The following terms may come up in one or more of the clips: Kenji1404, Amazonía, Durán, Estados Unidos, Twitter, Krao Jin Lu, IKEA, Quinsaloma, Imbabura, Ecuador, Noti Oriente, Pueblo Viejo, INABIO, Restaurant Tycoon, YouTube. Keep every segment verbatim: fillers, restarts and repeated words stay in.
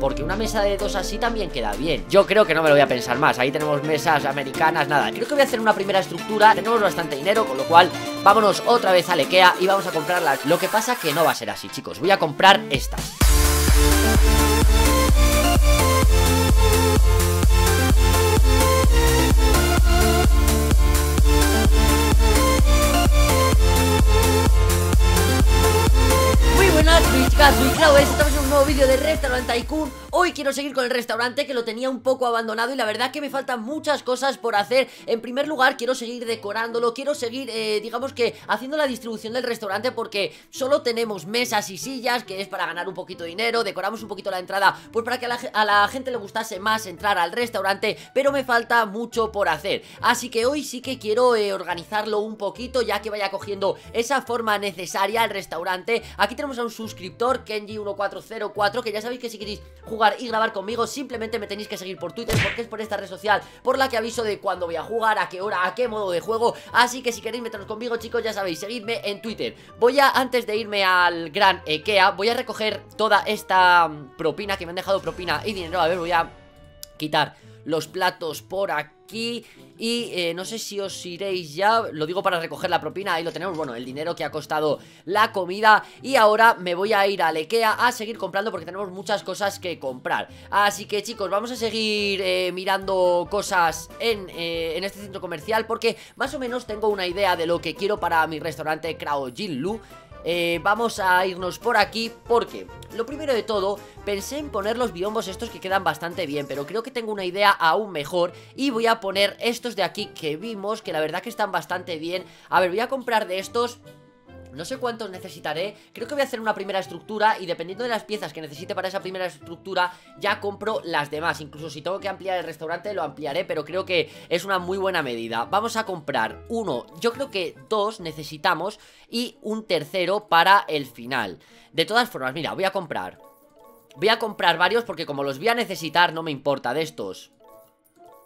porque una mesa de dos así también queda bien. Yo creo que no me lo voy a pensar más. Ahí tenemos mesas americanas, nada. Creo que voy a hacer una primera estructura. Tenemos bastante dinero, con lo cual vámonos otra vez a IKEA y vamos a comprarlas. Lo que pasa que no va a ser así, chicos. Voy a comprar estas. Estamos en un nuevo vídeo de Restaurant Tycoon. Hoy quiero seguir con el restaurante, que lo tenía un poco abandonado y la verdad que me faltan muchas cosas por hacer. En primer lugar, quiero seguir decorándolo, quiero seguir, eh, digamos que haciendo la distribución del restaurante, porque solo tenemos mesas y sillas, que es para ganar un poquito de dinero. Decoramos un poquito la entrada, pues para que a la, a la gente le gustase más entrar al restaurante, pero me falta mucho por hacer. Así que hoy sí que quiero eh, organizarlo un poquito, ya que vaya cogiendo esa forma necesaria al restaurante. Aquí tenemos a un suscriptor, Kenji uno cuatro cero cuatro, que ya sabéis que si queréis jugar y grabar conmigo, simplemente me tenéis que seguir por Twitter, porque es por esta red social por la que aviso de cuándo voy a jugar, a qué hora, a qué modo de juego. Así que si queréis meteros conmigo, chicos, ya sabéis, seguidme en Twitter. Voy a, antes de irme al gran IKEA, voy a recoger toda esta propina, que me han dejado propina y dinero. A ver, voy a quitar los platos por aquí. Y eh, no sé si os iréis ya. Lo digo para recoger la propina. Ahí lo tenemos, bueno, el dinero que ha costado la comida. Y ahora me voy a ir al IKEA a seguir comprando, porque tenemos muchas cosas que comprar. Así que, chicos, vamos a seguir eh, mirando cosas en, eh, en este centro comercial, porque más o menos tengo una idea de lo que quiero para mi restaurante Krao Jin Lu. Eh, vamos a irnos por aquí, porque lo primero de todo, pensé en poner los biombos estos que quedan bastante bien, pero creo que tengo una idea aún mejor y voy a poner estos de aquí que vimos, que la verdad que están bastante bien. A ver, voy a comprar de estos. No sé cuántos necesitaré. Creo que voy a hacer una primera estructura y dependiendo de las piezas que necesite para esa primera estructura, ya compro las demás. Incluso si tengo que ampliar el restaurante, lo ampliaré, pero creo que es una muy buena medida. Vamos a comprar uno, yo creo que dos necesitamos, y un tercero para el final. De todas formas, mira, voy a comprar Voy a comprar varios, porque como los voy a necesitar, no me importa. De estos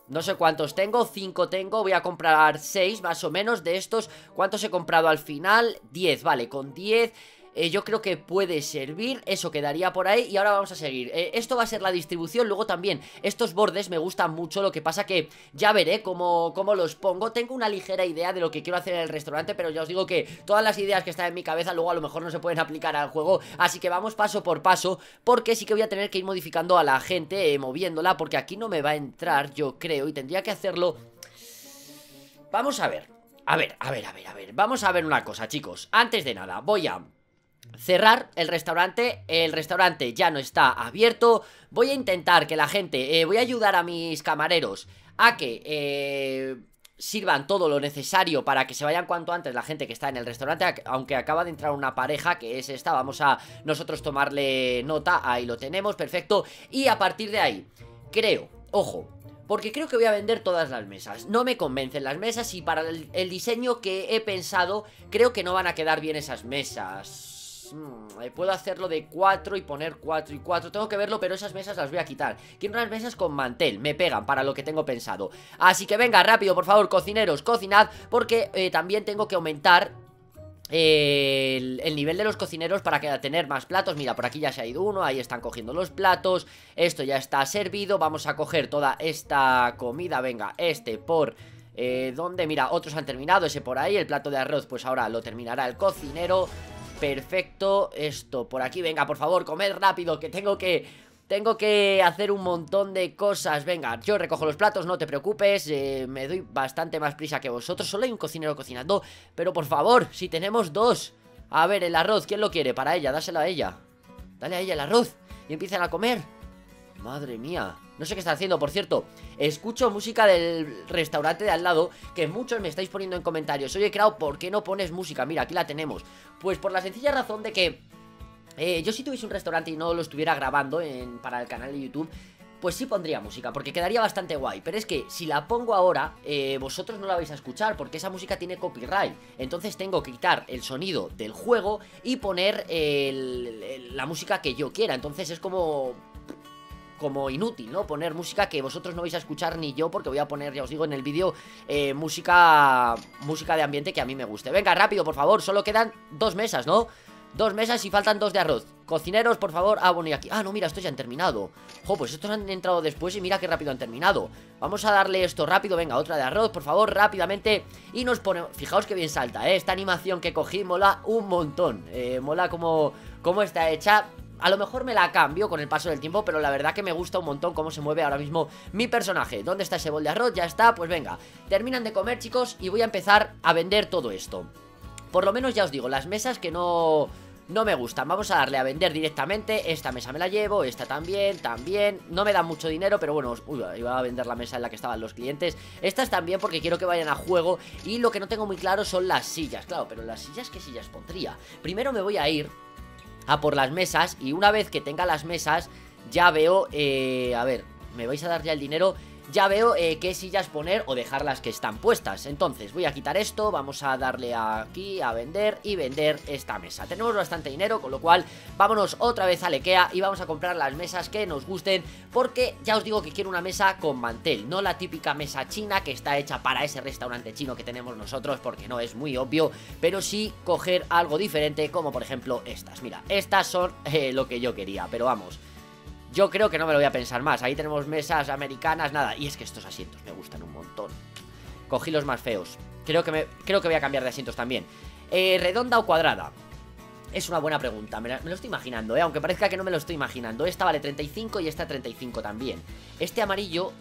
no sé cuántos tengo, cinco tengo, voy a comprar seis más o menos de estos. ¿Cuántos he comprado al final? diez, vale, con diez eh, yo creo que puede servir, eso quedaría por ahí. Y ahora vamos a seguir, eh, esto va a ser la distribución. Luego también, estos bordes me gustan mucho, lo que pasa que ya veré cómo, cómo los pongo. Tengo una ligera idea de lo que quiero hacer en el restaurante, pero ya os digo que todas las ideas que están en mi cabeza luego a lo mejor no se pueden aplicar al juego. Así que vamos paso por paso, porque sí que voy a tener que ir modificando a la gente, eh, moviéndola, porque aquí no me va a entrar, yo creo, y tendría que hacerlo. Vamos a ver, a ver, a ver, a ver, a ver vamos a ver una cosa, chicos. Antes de nada, voy a cerrar el restaurante. El restaurante ya no está abierto. Voy a intentar que la gente, eh, voy a ayudar a mis camareros a que eh, sirvan todo lo necesario para que se vayan cuanto antes la gente que está en el restaurante. Aunque acaba de entrar una pareja, que es esta. Vamos a nosotros tomarle nota. Ahí lo tenemos, perfecto. Y a partir de ahí, creo, ojo, porque creo que voy a vender todas las mesas. No me convencen las mesas, y para el, el diseño que he pensado, creo que no van a quedar bien esas mesas. Hmm, puedo hacerlo de cuatro y poner cuatro y cuatro. Tengo que verlo, pero esas mesas las voy a quitar. Quiero unas mesas con mantel, me pegan para lo que tengo pensado. Así que venga, rápido, por favor, cocineros, cocinad, porque eh, también tengo que aumentar eh, el, el nivel de los cocineros para que, tener más platos. Mira, por aquí ya se ha ido uno, ahí están cogiendo los platos. Esto ya está servido. Vamos a coger toda esta comida. Venga, este por... Eh, ¿dónde? Mira, otros han terminado, ese por ahí. El plato de arroz, pues ahora lo terminará el cocinero. Perfecto, esto por aquí, venga, por favor, comed rápido, que tengo que, tengo que hacer un montón de cosas. Venga, yo recojo los platos, no te preocupes, eh, me doy bastante más prisa que vosotros. Solo hay un cocinero cocinando, pero por favor, si tenemos dos. A ver, el arroz, ¿quién lo quiere? Para ella, dáselo a ella. Dale a ella el arroz y empiezan a comer. Madre mía, no sé qué está haciendo. Por cierto, escucho música del restaurante de al lado, que muchos me estáis poniendo en comentarios. Oye, Krao, ¿por qué no pones música? Mira, aquí la tenemos. Pues por la sencilla razón de que eh, yo, si tuviese un restaurante y no lo estuviera grabando en, para el canal de YouTube, pues sí pondría música, porque quedaría bastante guay. Pero es que si la pongo ahora, eh, vosotros no la vais a escuchar, porque esa música tiene copyright. Entonces tengo que quitar el sonido del juego y poner el, el, la música que yo quiera. Entonces es como... como inútil, ¿no? Poner música que vosotros no vais a escuchar ni yo, porque voy a poner, ya os digo, en el vídeo eh, música música de ambiente que a mí me guste. Venga, rápido, por favor, solo quedan dos mesas, ¿no? Dos mesas y faltan dos de arroz. Cocineros, por favor. Ah, bueno, y aquí. Ah, no, mira, estos ya han terminado. Jo, pues estos han entrado después y mira qué rápido han terminado. Vamos a darle esto rápido. Venga, otra de arroz, por favor, rápidamente. Y nos ponemos... Fijaos que bien salta, ¿eh? Esta animación que cogí mola un montón. Eh, mola como, como está hecha. A lo mejor me la cambio con el paso del tiempo, pero la verdad que me gusta un montón cómo se mueve ahora mismo mi personaje. ¿Dónde está ese bol de arroz? Ya está, pues venga. Terminan de comer, chicos, y voy a empezar a vender todo esto. Por lo menos ya os digo, las mesas que no... no me gustan, vamos a darle a vender directamente. Esta mesa me la llevo, esta también, también. No me dan mucho dinero, pero bueno, uy, iba a vender la mesa en la que estaban los clientes. Estas también porque quiero que vayan a juego. Y lo que no tengo muy claro son las sillas. Claro, pero las sillas, ¿qué sillas pondría? Primero me voy a ir a por las mesas. Y una vez que tenga las mesas, ya veo, eh, a ver, me vais a dar ya el dinero. Ya veo eh, qué sillas poner o dejar las que están puestas. Entonces voy a quitar esto, vamos a darle aquí a vender y vender esta mesa. Tenemos bastante dinero, con lo cual vámonos otra vez a IKEA y vamos a comprar las mesas que nos gusten. Porque ya os digo que quiero una mesa con mantel, no la típica mesa china que está hecha para ese restaurante chino que tenemos nosotros, porque no es muy obvio, pero sí coger algo diferente, como por ejemplo estas. Mira, estas son eh, lo que yo quería, pero vamos... Yo creo que no me lo voy a pensar más. Ahí tenemos mesas americanas, nada. Y es que estos asientos me gustan un montón. Cogí los más feos. Creo que, me, creo que voy a cambiar de asientos también. Eh, ¿redonda o cuadrada? Es una buena pregunta. Me, la, me lo estoy imaginando, ¿eh? Aunque parezca que no me lo estoy imaginando. Esta vale treinta y cinco y esta treinta y cinco también. Este amarillo...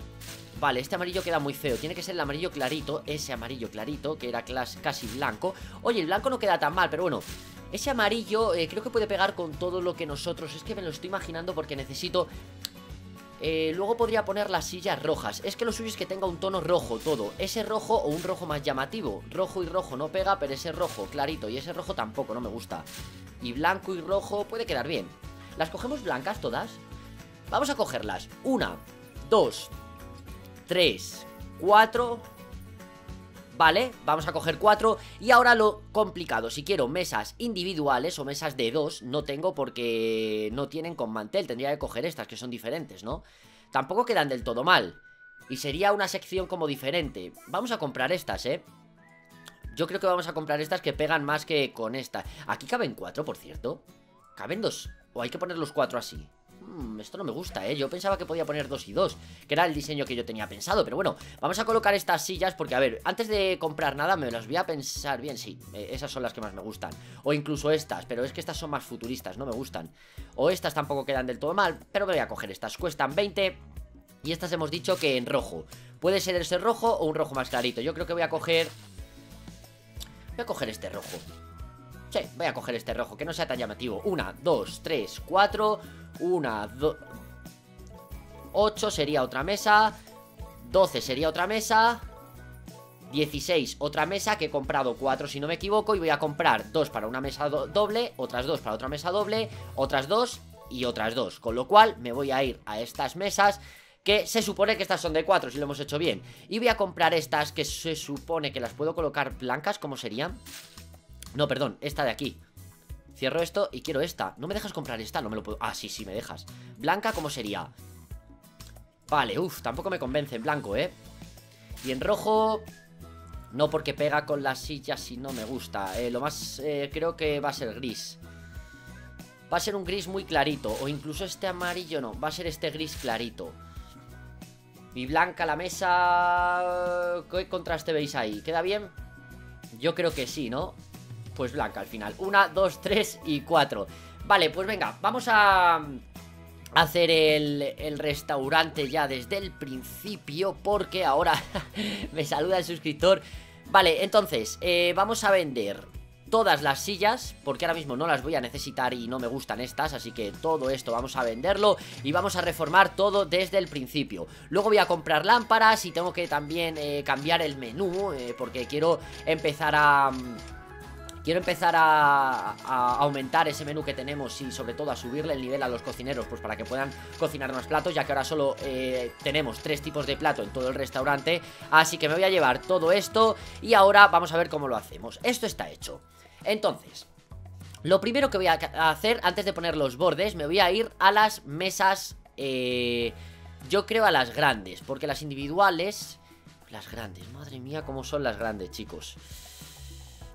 Vale, este amarillo queda muy feo. Tiene que ser el amarillo clarito. Ese amarillo clarito, que era casi blanco. Oye, el blanco no queda tan mal, pero bueno... Ese amarillo eh, creo que puede pegar con todo lo que nosotros... Es que me lo estoy imaginando porque necesito... Eh, luego podría poner las sillas rojas. Es que lo suyo es que tenga un tono rojo todo. Ese rojo o un rojo más llamativo. Rojo y rojo no pega, pero ese rojo clarito. Y ese rojo tampoco, no me gusta. Y blanco y rojo puede quedar bien. ¿Las cogemos blancas todas? Vamos a cogerlas. Una, dos, tres, cuatro... Vale, vamos a coger cuatro. Y ahora lo complicado, si quiero mesas individuales o mesas de dos, no tengo porque no tienen con mantel. Tendría que coger estas que son diferentes, ¿no? Tampoco quedan del todo mal. Y sería una sección como diferente. Vamos a comprar estas, ¿eh? Yo creo que vamos a comprar estas que pegan más que con estas. Aquí caben cuatro, por cierto. Caben dos, o hay que poner los cuatro así. Hmm, esto no me gusta, ¿eh? Yo pensaba que podía poner dos y dos, que era el diseño que yo tenía pensado. Pero bueno, vamos a colocar estas sillas porque, a ver, antes de comprar nada me las voy a pensar bien. Sí, esas son las que más me gustan. O incluso estas, pero es que estas son más futuristas, no me gustan. O estas tampoco quedan del todo mal, pero me voy a coger estas. Cuestan veinte y estas hemos dicho que en rojo. Puede ser ese rojo o un rojo más clarito. Yo creo que voy a coger... Voy a coger este rojo. Sí, voy a coger este rojo, que no sea tan llamativo. Una, dos, tres, cuatro... Una, dos... ocho sería otra mesa. doce sería otra mesa. dieciséis otra mesa, que he comprado cuatro si no me equivoco. Y voy a comprar dos para una mesa doble, otras dos para otra mesa doble, otras dos y otras dos. Con lo cual me voy a ir a estas mesas, que se supone que estas son de cuatro, si lo hemos hecho bien. Y voy a comprar estas, que se supone que las puedo colocar blancas. ¿Cómo serían? No, perdón, esta de aquí. Cierro esto y quiero esta. ¿No me dejas comprar esta? No me lo puedo... Ah, sí, sí, me dejas. Blanca, ¿cómo sería? Vale, uff, tampoco me convence en blanco, ¿eh? Y en rojo... No, porque pega con las sillas y no me gusta. eh, Lo más... Eh, creo que va a ser gris. Va a ser un gris muy clarito. O incluso este amarillo no. Va a ser este gris clarito. Y blanca la mesa... ¿Qué contraste veis ahí? ¿Queda bien? Yo creo que sí, ¿no? Pues blanca al final. Una, dos, tres y cuatro. Vale, pues venga, vamos a hacer el, el restaurante ya desde el principio, porque ahora me saluda el suscriptor. Vale, entonces, eh, vamos a vender todas las sillas, porque ahora mismo no las voy a necesitar y no me gustan estas, así que todo esto vamos a venderlo y vamos a reformar todo desde el principio. Luego voy a comprar lámparas y tengo que también eh, cambiar el menú, eh, porque quiero empezar a... Quiero empezar a, a aumentar ese menú que tenemos y sobre todo a subirle el nivel a los cocineros, pues para que puedan cocinar más platos, ya que ahora solo eh, tenemos tres tipos de plato en todo el restaurante. Así que me voy a llevar todo esto y ahora vamos a ver cómo lo hacemos. Esto está hecho. Entonces, lo primero que voy a hacer antes de poner los bordes, me voy a ir a las mesas, eh, yo creo a las grandes, porque las individuales... Las grandes, madre mía, cómo son las grandes, chicos.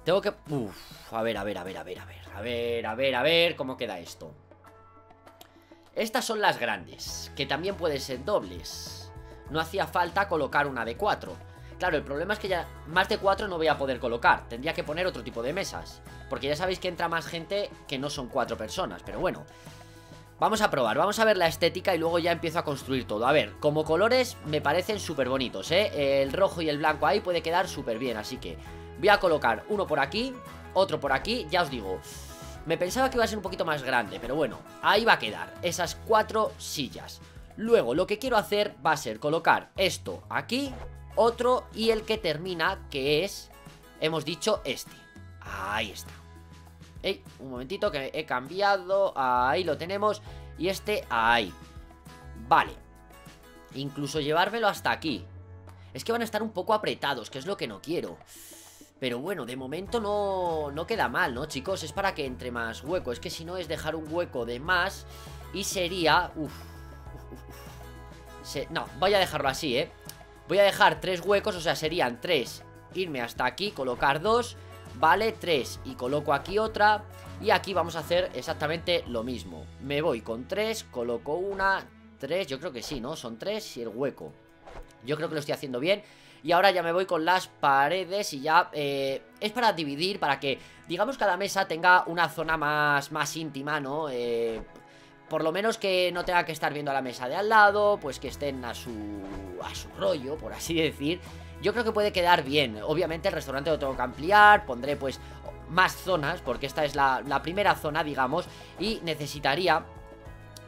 Tengo que... Uf, a ver, a ver, a ver, a ver, a ver, a ver, a ver, a ver, ¿cómo queda esto? Estas son las grandes, que también pueden ser dobles. No hacía falta colocar una de cuatro. Claro, el problema es que ya más de cuatro no voy a poder colocar. Tendría que poner otro tipo de mesas, porque ya sabéis que entra más gente que no son cuatro personas, pero bueno. Vamos a probar, vamos a ver la estética y luego ya empiezo a construir todo. A ver, como colores me parecen súper bonitos, ¿eh? El rojo y el blanco ahí puede quedar súper bien, así que... voy a colocar uno por aquí, otro por aquí, ya os digo. Me pensaba que iba a ser un poquito más grande, pero bueno, ahí va a quedar, esas cuatro sillas. Luego, lo que quiero hacer va a ser colocar esto aquí, otro y el que termina, que es, hemos dicho, este. Ahí está. Ey, un momentito que he cambiado, ahí lo tenemos, y este ahí. Vale, incluso llevármelo hasta aquí. Es que van a estar un poco apretados, que es lo que no quiero. Pero bueno, de momento no, no queda mal, ¿no, chicos? Es para que entre más hueco. Es que si no es dejar un hueco de más. Y sería... Uf, uf, uf. Se, no, voy a dejarlo así, ¿eh? Voy a dejar tres huecos, o sea, serían tres. Irme hasta aquí, colocar dos. Vale, tres. Y coloco aquí otra. Y aquí vamos a hacer exactamente lo mismo. Me voy con tres, coloco una, tres. Yo creo que sí, ¿no? Son tres y el hueco. Yo creo que lo estoy haciendo bien. Y ahora ya me voy con las paredes y ya eh, es para dividir, para que, digamos, cada mesa tenga una zona más, más íntima, ¿no? Eh, por lo menos que no tenga que estar viendo a la mesa de al lado, pues que estén a su, a su rollo, por así decir. Yo creo que puede quedar bien. Obviamente el restaurante lo tengo que ampliar, pondré pues más zonas, porque esta es la, la primera zona, digamos, y necesitaría...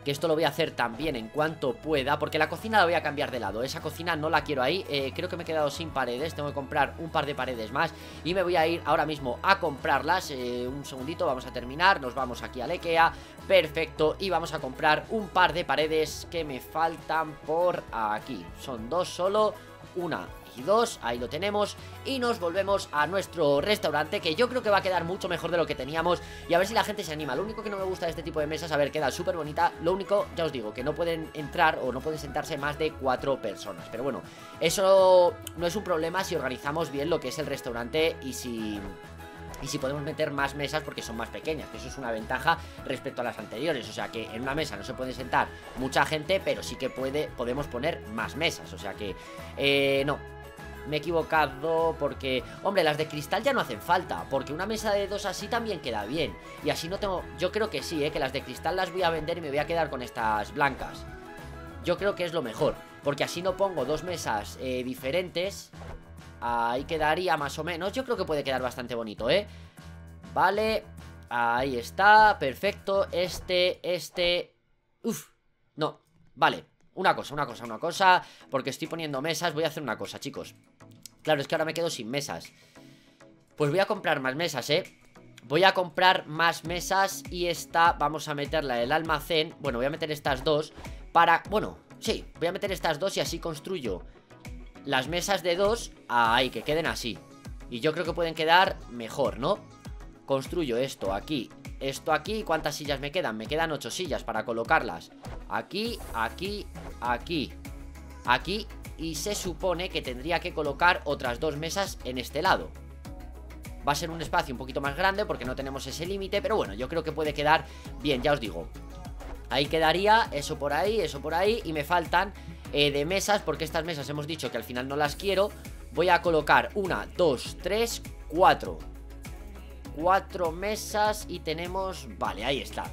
que esto lo voy a hacer también en cuanto pueda, porque la cocina la voy a cambiar de lado. Esa cocina no la quiero ahí, eh, creo que me he quedado sin paredes. Tengo que comprar un par de paredes más y me voy a ir ahora mismo a comprarlas. eh, Un segundito, vamos a terminar. Nos vamos aquí al IKEA, perfecto. Y vamos a comprar un par de paredes que me faltan por aquí. Son dos solo, una y dos, ahí lo tenemos. Y nos volvemos a nuestro restaurante, que yo creo que va a quedar mucho mejor de lo que teníamos. Y a ver si la gente se anima. Lo único que no me gusta de este tipo de mesas, a ver, queda súper bonita. Lo único, ya os digo, que no pueden entrar o no pueden sentarse más de cuatro personas. Pero bueno, eso no es un problema si organizamos bien lo que es el restaurante. Y si... Y si podemos meter más mesas porque son más pequeñas, que eso es una ventaja respecto a las anteriores. O sea que en una mesa no se puede sentar mucha gente, pero sí que puede, podemos poner más mesas. O sea que, eh, no, me he equivocado porque... Hombre, las de cristal ya no hacen falta, porque una mesa de dos así también queda bien. Y así no tengo... Yo creo que sí, eh, que las de cristal las voy a vender y me voy a quedar con estas blancas. Yo creo que es lo mejor, porque así no pongo dos mesas eh, diferentes... Ahí quedaría más o menos. Yo creo que puede quedar bastante bonito, ¿eh? Vale, ahí está. Perfecto, este, este. Uf, no, vale. Una cosa, una cosa, una cosa. Porque estoy poniendo mesas, voy a hacer una cosa, chicos. Claro, es que ahora me quedo sin mesas. Pues voy a comprar más mesas, ¿eh? Voy a comprar más mesas. Y esta, vamos a meterla en el almacén. Bueno, voy a meter estas dos. Para, bueno, sí, voy a meter estas dos. Y así construyo las mesas de dos, ahí, que queden así. Y yo creo que pueden quedar mejor, ¿no? Construyo esto aquí, esto aquí. ¿Cuántas sillas me quedan? Me quedan ocho sillas para colocarlas. Aquí, aquí, aquí, aquí. Y se supone que tendría que colocar otras dos mesas en este lado. Va a ser un espacio un poquito más grande porque no tenemos ese límite, pero bueno, yo creo que puede quedar bien, ya os digo. Ahí quedaría, eso por ahí, eso por ahí. Y me faltan... Eh, de mesas, porque estas mesas hemos dicho que al final no las quiero. Voy a colocar una, dos, tres, cuatro. Cuatro mesas y tenemos... Vale, ahí está.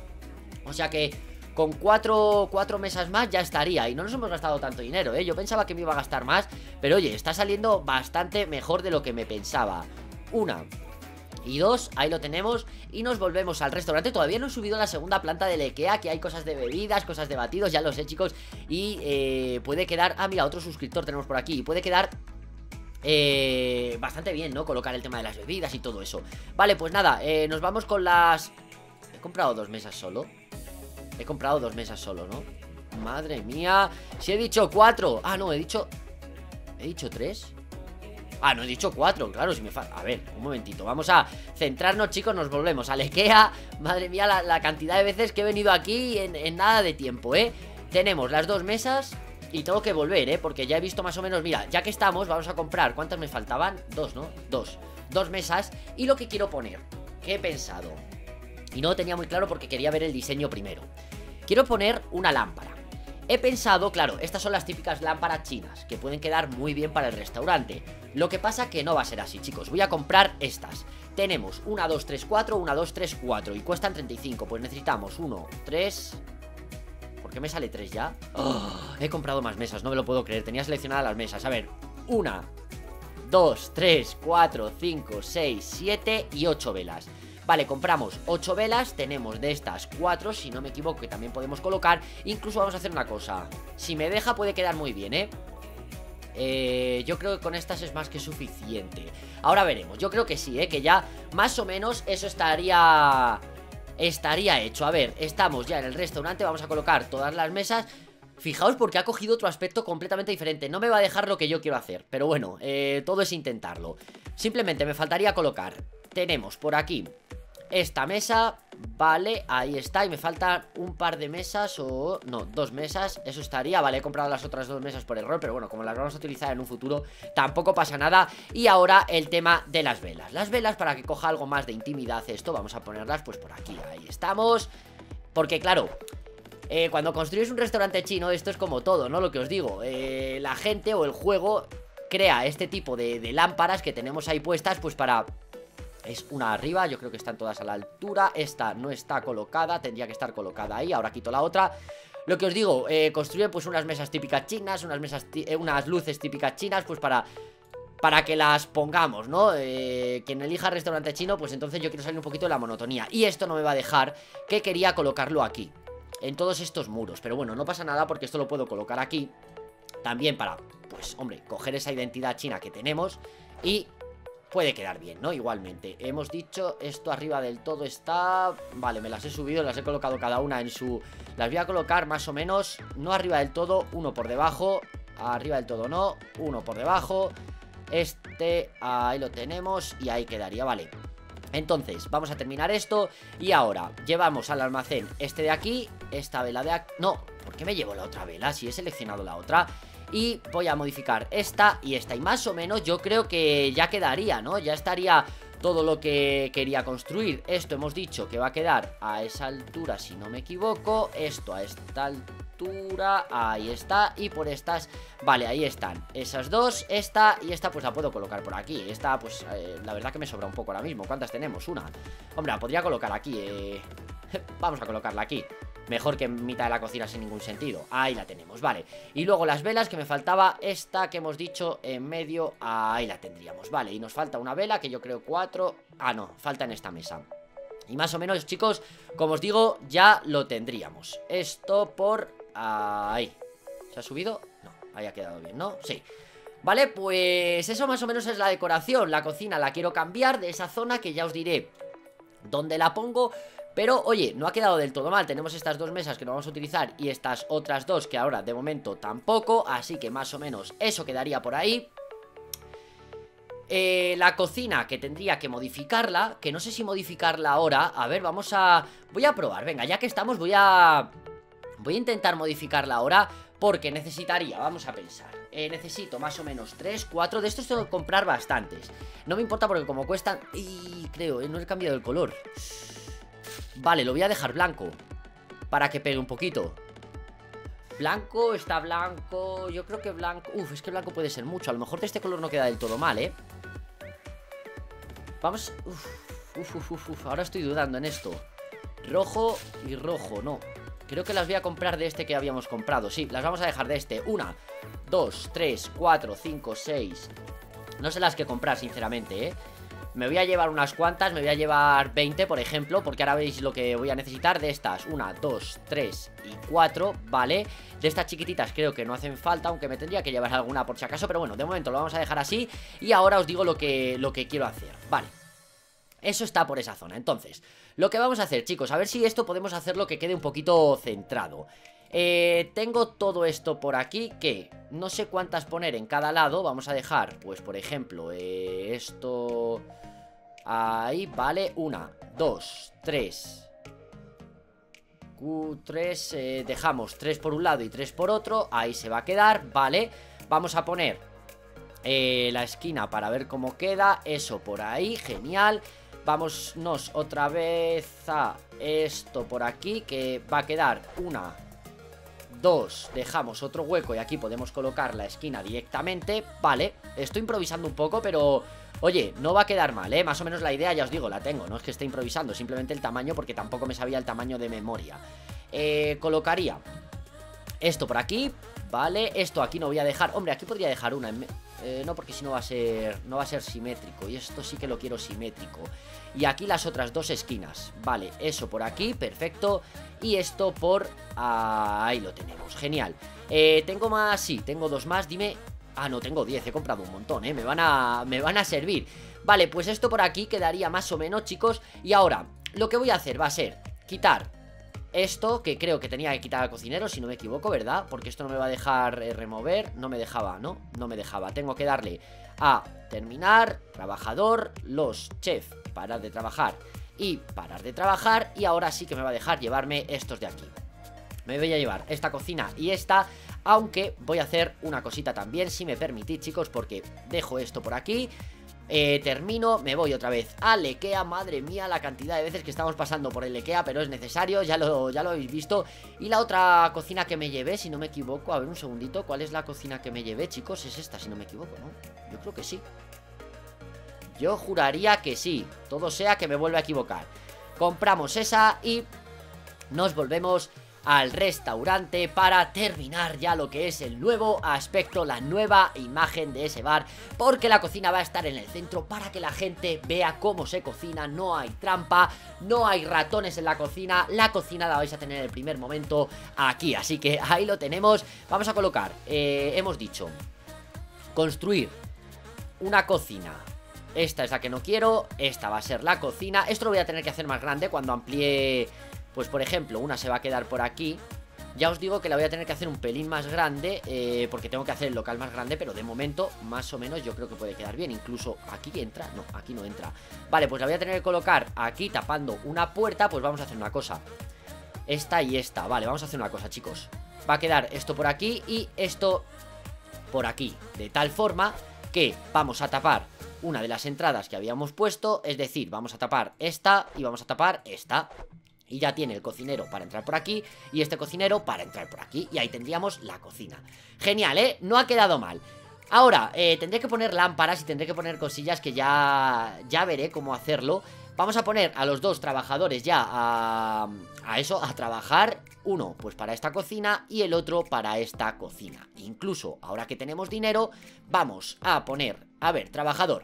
O sea que con cuatro, cuatro mesas más ya estaría. Y no nos hemos gastado tanto dinero, ¿eh? Yo pensaba que me iba a gastar más, pero oye, está saliendo bastante mejor de lo que me pensaba. Una... y dos, ahí lo tenemos. Y nos volvemos al restaurante. Todavía no he subido a la segunda planta del IKEA, que hay cosas de bebidas, cosas de batidos, ya lo sé, chicos. Y eh, puede quedar... Ah, mira, otro suscriptor tenemos por aquí. Y puede quedar eh, bastante bien, ¿no? Colocar el tema de las bebidas y todo eso. Vale, pues nada, eh, nos vamos con las... He comprado dos mesas solo. He comprado dos mesas solo, ¿no? Madre mía. Si he dicho cuatro. Ah, no, he dicho... He dicho tres. Ah, no he dicho cuatro, claro, si me falta... A ver, un momentito, vamos a centrarnos, chicos. Nos volvemos al IKEA. Madre mía, la, la cantidad de veces que he venido aquí en, en nada de tiempo, ¿eh? Tenemos las dos mesas y tengo que volver, ¿eh? Porque ya he visto más o menos... Mira, ya que estamos, vamos a comprar... ¿Cuántas me faltaban? Dos, ¿no? Dos. dos mesas. Y lo que quiero poner, que he pensado, y no lo tenía muy claro porque quería ver el diseño primero. Quiero poner una lámpara. He pensado, claro, estas son las típicas lámparas chinas, que pueden quedar muy bien para el restaurante. Lo que pasa que no va a ser así, chicos. Voy a comprar estas. Tenemos una, dos, tres, cuatro, una, dos, tres, cuatro. Y cuestan treinta y cinco, pues necesitamos uno, tres... ¿Por qué me sale tres ya? Oh, he comprado más mesas, no me lo puedo creer. Tenía seleccionadas las mesas, a ver. Una, dos, tres, cuatro, cinco, seis, siete y ocho velas. Vale, compramos ocho velas, tenemos de estas cuatro, si no me equivoco, que también podemos colocar. Incluso vamos a hacer una cosa. Si me deja puede quedar muy bien, ¿eh? Eh, yo creo que con estas es más que suficiente. Ahora veremos, yo creo que sí, ¿eh? Que ya más o menos eso estaría... estaría hecho. A ver, estamos ya en el restaurante, vamos a colocar todas las mesas. Fijaos porque ha cogido otro aspecto completamente diferente. No me va a dejar lo que yo quiero hacer, pero bueno, eh, todo es intentarlo. Simplemente me faltaría colocar. Tenemos por aquí... esta mesa, vale, ahí está. Y me faltan un par de mesas o... no, dos mesas, eso estaría. Vale, he comprado las otras dos mesas por error, pero bueno, como las vamos a utilizar en un futuro, tampoco pasa nada. Y ahora el tema de las velas. Las velas, para que coja algo más de intimidad esto, vamos a ponerlas pues por aquí, ahí estamos. Porque claro... Eh, cuando construís un restaurante chino, esto es como todo, ¿no? Lo que os digo, eh, la gente o el juego crea este tipo de, de lámparas que tenemos ahí puestas pues para... Es una arriba, yo creo que están todas a la altura. Esta no está colocada, tendría que estar colocada ahí, ahora quito la otra. Lo que os digo, eh, construyen pues unas mesas típicas chinas, unas, mesas eh, unas luces típicas chinas, pues para... para que las pongamos, ¿no? Eh, quien elija restaurante chino, pues entonces yo quiero salir un poquito de la monotonía. Y esto no me va a dejar, que quería colocarlo aquí, en todos estos muros. Pero bueno, no pasa nada porque esto lo puedo colocar aquí también para, pues hombre, coger esa identidad china que tenemos. Y... puede quedar bien, ¿no? Igualmente. Hemos dicho, esto arriba del todo está... Vale, me las he subido, las he colocado cada una en su... Las voy a colocar más o menos, no arriba del todo, uno por debajo. Arriba del todo no, uno por debajo. Este, ahí lo tenemos y ahí quedaría, vale. Entonces, vamos a terminar esto. Y ahora, llevamos al almacén este de aquí, esta vela de aquí... No, ¿por qué me llevo la otra vela? Si he seleccionado la otra... Y voy a modificar esta y esta. Y más o menos yo creo que ya quedaría, ¿no? Ya estaría todo lo que quería construir. Esto hemos dicho que va a quedar a esa altura, si no me equivoco. Esto a esta altura. Ahí está. Y por estas... Vale, ahí están. Esas dos. Esta y esta pues la puedo colocar por aquí. Esta pues eh, la verdad que me sobra un poco ahora mismo. ¿Cuántas tenemos? Una. Hombre, la podría colocar aquí. Eh... Vamos a colocarla aquí. Mejor que en mitad de la cocina sin ningún sentido. Ahí la tenemos, vale. Y luego las velas, que me faltaba esta que hemos dicho en medio. Ahí la tendríamos, vale. Y nos falta una vela, que yo creo cuatro. Ah, no, falta en esta mesa. Y más o menos, chicos, como os digo, ya lo tendríamos. Esto por... ahí. ¿Se ha subido? No, ahí ha quedado bien, ¿no? Sí. Vale, pues eso más o menos es la decoración. La cocina la quiero cambiar de esa zona, que ya os diré dónde la pongo. Pero, oye, no ha quedado del todo mal. Tenemos estas dos mesas que no vamos a utilizar y estas otras dos que ahora, de momento, tampoco. Así que, más o menos, eso quedaría por ahí. Eh, la cocina, que tendría que modificarla, que no sé si modificarla ahora. A ver, vamos a... voy a probar. Venga, ya que estamos, voy a... voy a intentar modificarla ahora porque necesitaría, vamos a pensar, eh, necesito más o menos tres, cuatro. De estos tengo que comprar bastantes. No me importa porque como cuestan... y creo, eh, no he cambiado el color. Vale, lo voy a dejar blanco para que pegue un poquito. Blanco, está blanco. Yo creo que blanco... Uf, es que blanco puede ser mucho. A lo mejor de este color no queda del todo mal, ¿eh? Vamos... Uf, uf, uf, uf, uf. Ahora estoy dudando en esto. Rojo y rojo, no. Creo que las voy a comprar de este que habíamos comprado. Sí, las vamos a dejar de este. Una, dos, tres, cuatro, cinco, seis. No sé las que comprar, sinceramente, ¿eh? Me voy a llevar unas cuantas, me voy a llevar veinte, por ejemplo, porque ahora veis lo que voy a necesitar de estas. Una, dos, tres y cuatro, ¿vale? De estas chiquititas creo que no hacen falta, aunque me tendría que llevar alguna por si acaso. Pero bueno, de momento lo vamos a dejar así y ahora os digo lo que, lo que quiero hacer, ¿vale? Eso está por esa zona. Entonces, lo que vamos a hacer, chicos, a ver si esto podemos hacerlo que quede un poquito centrado. Eh, tengo todo esto por aquí que no sé cuántas poner en cada lado. Vamos a dejar, pues por ejemplo, eh, esto ahí, vale, una, dos, tres, Q, tres, eh, dejamos tres por un lado y tres por otro, ahí se va a quedar, vale. Vamos a poner eh, la esquina para ver cómo queda. Eso por ahí, genial. Vámonos otra vez a esto por aquí, que va a quedar una, dos, dejamos otro hueco y aquí podemos colocar la esquina directamente. Vale, estoy improvisando un poco, pero... oye, no va a quedar mal, ¿eh? Más o menos la idea, ya os digo, la tengo. No es que esté improvisando, simplemente el tamaño, porque tampoco me sabía el tamaño de memoria. Eh, colocaría esto por aquí, ¿vale? Esto aquí no voy a dejar... hombre, aquí podría dejar una... en... Eh, no, porque si no va a ser... no va a ser simétrico. Y esto sí que lo quiero simétrico. Y aquí las otras dos esquinas. Vale, eso por aquí, perfecto. Y esto por... ah, ahí lo tenemos, genial. eh, Tengo más... sí, tengo dos más, dime... ah, no, tengo diez, he comprado un montón, ¿eh? Me van a, me van a servir. Vale, pues esto por aquí quedaría más o menos, chicos. Y ahora, lo que voy a hacer va a ser quitar esto, que creo que tenía que quitar al cocinero, si no me equivoco, ¿verdad? Porque esto no me va a dejar eh, remover. No me dejaba, ¿no? No me dejaba. Tengo que darle a terminar, trabajador, los chef, parar de trabajar y parar de trabajar. Y ahora sí que me va a dejar llevarme estos de aquí. Me voy a llevar esta cocina y esta... aunque voy a hacer una cosita también, si me permitís, chicos, porque dejo esto por aquí, eh, termino, me voy otra vez al IKEA. Madre mía, la cantidad de veces que estamos pasando por el IKEA, pero es necesario, ya lo, ya lo habéis visto. Y la otra cocina que me llevé, si no me equivoco, a ver un segundito, ¿cuál es la cocina que me llevé, chicos? Es esta, si no me equivoco, ¿no? Yo creo que sí. Yo juraría que sí, todo sea que me vuelva a equivocar. Compramos esa y nos volvemos al restaurante para terminar ya lo que es el nuevo aspecto, la nueva imagen de ese bar, porque la cocina va a estar en el centro para que la gente vea cómo se cocina. No hay trampa, no hay ratones en la cocina, la cocina la vais a tener en el primer momento aquí, así que ahí lo tenemos. Vamos a colocar, eh, hemos dicho, construir una cocina. Esta es la que no quiero, esta va a ser la cocina. Esto lo voy a tener que hacer más grande cuando amplíe. Pues por ejemplo, una se va a quedar por aquí. Ya os digo que la voy a tener que hacer un pelín más grande, eh, porque tengo que hacer el local más grande, pero de momento, más o menos, yo creo que puede quedar bien. Incluso aquí entra, no, aquí no entra. Vale, pues la voy a tener que colocar aquí tapando una puerta. Pues vamos a hacer una cosa, esta y esta, vale, vamos a hacer una cosa, chicos. Va a quedar esto por aquí y esto por aquí, de tal forma que vamos a tapar una de las entradas que habíamos puesto. Es decir, vamos a tapar esta y vamos a tapar esta. Y ya tiene el cocinero para entrar por aquí y este cocinero para entrar por aquí. Y ahí tendríamos la cocina. Genial, ¿eh? No ha quedado mal. Ahora, eh, tendré que poner lámparas y tendré que poner cosillas que ya, ya veré cómo hacerlo. Vamos a poner a los dos trabajadores ya a, a eso, a trabajar. Uno, pues para esta cocina y el otro para esta cocina. Incluso, ahora que tenemos dinero, vamos a poner, a ver, trabajador.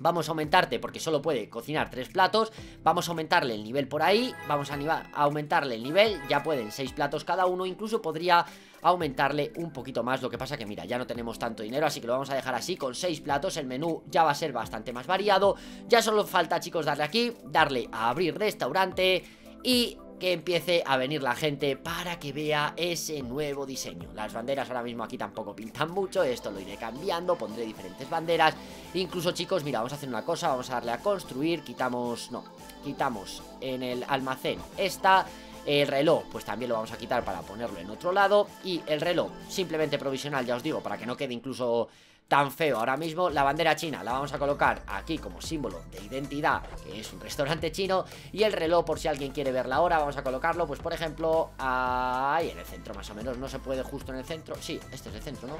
Vamos a aumentarte, porque solo puede cocinar tres platos. Vamos a aumentarle el nivel por ahí. Vamos a, a aumentarle el nivel. Ya pueden seis platos cada uno. Incluso podría aumentarle un poquito más. Lo que pasa que, mira, ya no tenemos tanto dinero, así que lo vamos a dejar así, con seis platos. El menú ya va a ser bastante más variado. Ya solo falta, chicos, darle aquí, darle a abrir restaurante y... que empiece a venir la gente para que vea ese nuevo diseño. Las banderas ahora mismo aquí tampoco pintan mucho. Esto lo iré cambiando, pondré diferentes banderas. Incluso, chicos, mira, vamos a hacer una cosa. Vamos a darle a construir, quitamos, no, quitamos en el almacén esta. El reloj, pues también lo vamos a quitar para ponerlo en otro lado. Y el reloj, simplemente provisional, ya os digo, para que no quede incluso tan feo ahora mismo. La bandera china la vamos a colocar aquí como símbolo de identidad, que es un restaurante chino. Y el reloj, por si alguien quiere ver la hora, vamos a colocarlo, pues por ejemplo, ahí en el centro más o menos. No se puede justo en el centro, sí, este es el centro, ¿no?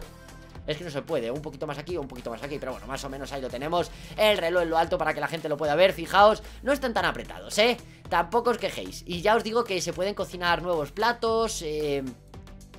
Es que no se puede, un poquito más aquí, un poquito más aquí. Pero bueno, más o menos ahí lo tenemos. El reloj en lo alto para que la gente lo pueda ver. Fijaos, no están tan apretados, ¿eh? Tampoco os quejéis. Y ya os digo que se pueden cocinar nuevos platos. eh,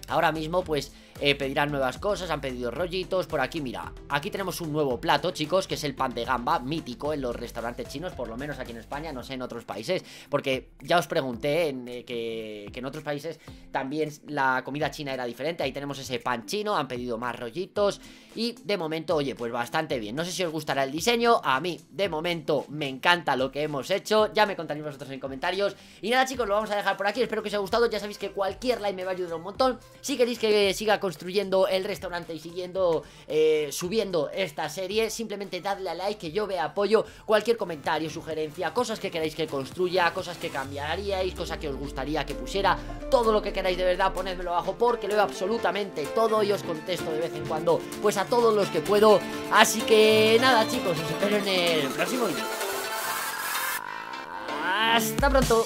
Ahora mismo, pues, eh, pedirán nuevas cosas. Han pedido rollitos. Por aquí, mira, aquí tenemos un nuevo plato, chicos, que es el pan de gamba, mítico en los restaurantes chinos, por lo menos aquí en España. No sé en otros países, porque ya os pregunté en, eh, que, que en otros países también la comida china era diferente. Ahí tenemos ese pan chino, han pedido más rollitos. Y de momento, oye, pues bastante bien. No sé si os gustará el diseño, a mí de momento me encanta lo que hemos hecho. Ya me contaréis vosotros en comentarios. Y nada, chicos, lo vamos a dejar por aquí, espero que os haya gustado. Ya sabéis que cualquier like me va a ayudar un montón. Si queréis que siga con construyendo el restaurante y siguiendo eh, subiendo esta serie. Simplemente dadle a like, que yo vea apoyo, cualquier comentario, sugerencia, cosas que queráis que construya, cosas que cambiaríais, cosas que os gustaría que pusiera, todo lo que queráis de verdad, ponedmelo abajo porque leo absolutamente todo y os contesto de vez en cuando, pues a todos los que puedo. Así que nada, chicos, os espero en el próximo vídeo. ¡Hasta pronto!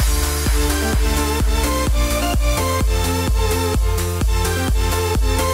We'll be right back.